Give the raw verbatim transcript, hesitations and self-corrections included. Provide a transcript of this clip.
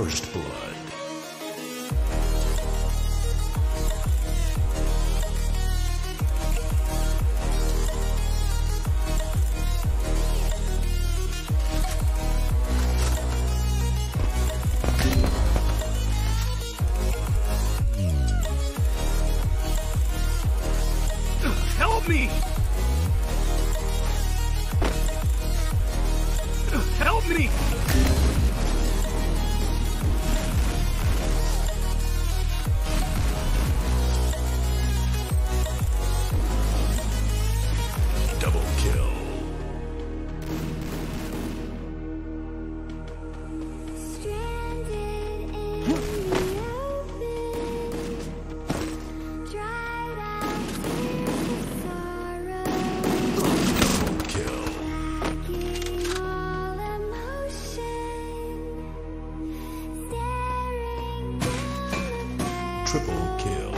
First Blood. Triple kill.